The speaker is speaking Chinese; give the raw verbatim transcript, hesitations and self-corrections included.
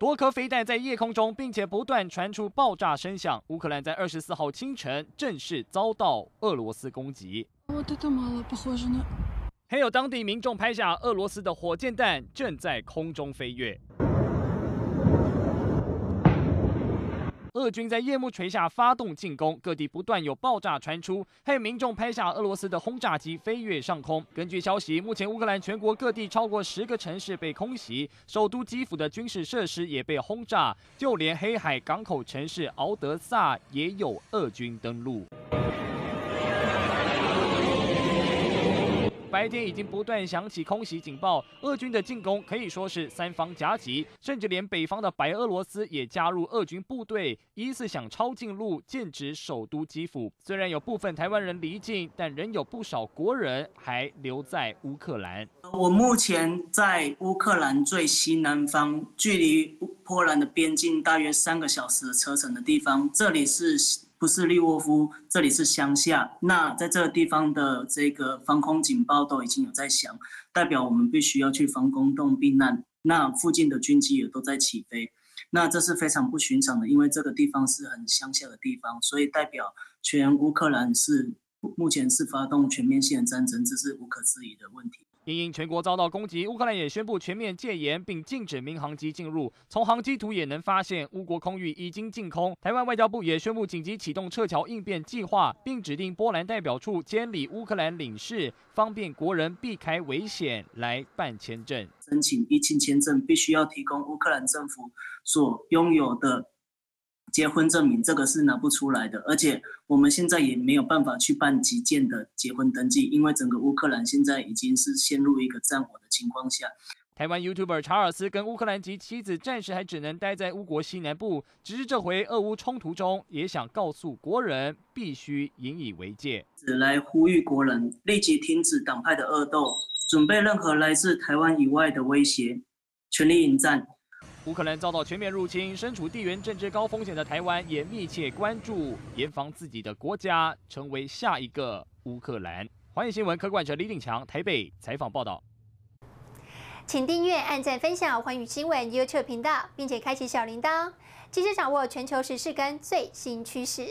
多颗飞弹在夜空中，并且不断传出爆炸声响。乌克兰在二十四号清晨正式遭到俄罗斯攻击。还有当地民众拍下俄罗斯的火箭弹正在空中飞跃。 俄军在夜幕垂下发动进攻，各地不断有爆炸传出，还有民众拍下俄罗斯的轰炸机飞越上空。根据消息，目前乌克兰全国各地超过十个城市被空袭，首都基辅的军事设施也被轰炸，就连黑海港口城市敖德萨也有俄军登陆。 白天已经不断响起空袭警报，俄军的进攻可以说是三方夹击，甚至连北方的白俄罗斯也加入俄军部队，疑似想抄近路剑指首都基辅。虽然有部分台湾人离境，但仍有不少国人还留在乌克兰。我目前在乌克兰最西南方，距离波兰的边境大约三个小时的车程的地方，这里是。 不是利沃夫，这里是乡下。那在这个地方的这个防空警报都已经有在响，代表我们必须要去防空洞避难。那附近的军机也都在起飞，那这是非常不寻常的，因为这个地方是很乡下的地方，所以代表全乌克兰是目前是发动全面性的战争，这是无可置疑的问题。 因应全国遭到攻击，乌克兰也宣布全面戒严，并禁止民航机进入。从航机图也能发现，乌国空域已经净空。台湾外交部也宣布紧急启动撤侨应变计划，并指定波兰代表处监理乌克兰领事，方便国人避开危险来办签证。申请依亲签证必须要提供乌克兰政府所拥有的结婚证明，这个是拿不出来的。而且我们现在也没有办法去办急件的结婚登记，因为整个乌克兰现在已经是陷入一个战火的情况下。台湾 YouTuber 查尔斯跟乌克兰籍妻子暂时还只能待在乌国西南部，只是这回俄乌冲突中，也想告诉国人必须引以为戒，来呼吁国人立即停止党派的恶斗，准备任何来自台湾以外的威胁，全力迎战。 乌克兰遭到全面入侵，身处地缘政治高风险的台湾也密切关注，严防自己的国家成为下一个乌克兰。寰宇新闻柯冠哲、李鼎强台北采访报道。请订阅、按赞、分享寰宇新闻 YouTube 频道，并且开启小铃铛，及时掌握全球时事跟最新趋势。